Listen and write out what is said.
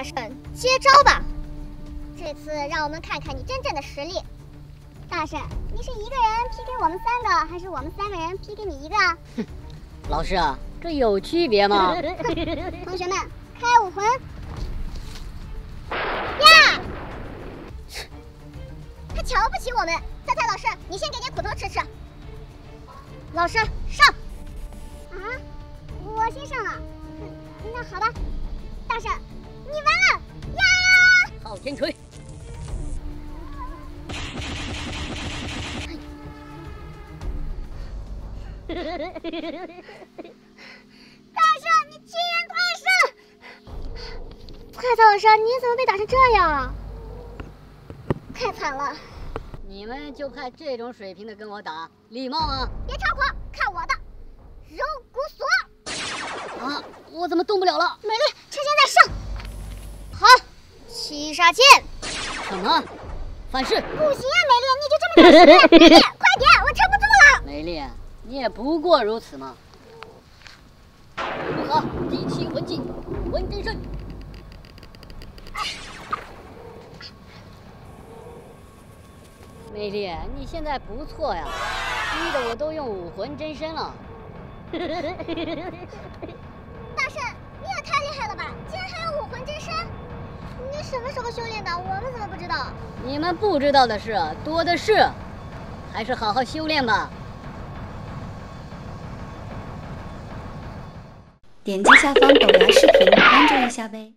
大圣，接招吧！这次让我们看看你真正的实力。大圣，你是一个人 PK 我们三个，还是我们三个人 PK 你一个啊？哼，老师啊，这有区别吗？同学们，开武魂！呀！他瞧不起我们。菜菜老师，你先给点苦头吃吃。老师，上！啊，我先上了。那好吧。 大圣，你完了呀！昊天锤，大圣，你居然快胜！菜菜老师，你怎么被打成这样啊？太惨了！你们就派这种水平的跟我打，礼貌吗？别猖狂，看我的柔骨锁！啊，我怎么动不了了？美丽。 趁现在上，好，七杀剑。什么？反噬？不行啊，美丽，你就这么打死？美丽，快点，我撑不住了。美丽，你也不过如此嘛。如何？第七魂技，魂真身。美丽，你现在不错呀，逼得我都用武魂真身了。大圣。 太厉害了吧！竟然还有武魂真身！你什么时候修炼的？我们怎么不知道？你们不知道的事多的是，还是好好修炼吧。点击下方狗牙视频，关注一下呗。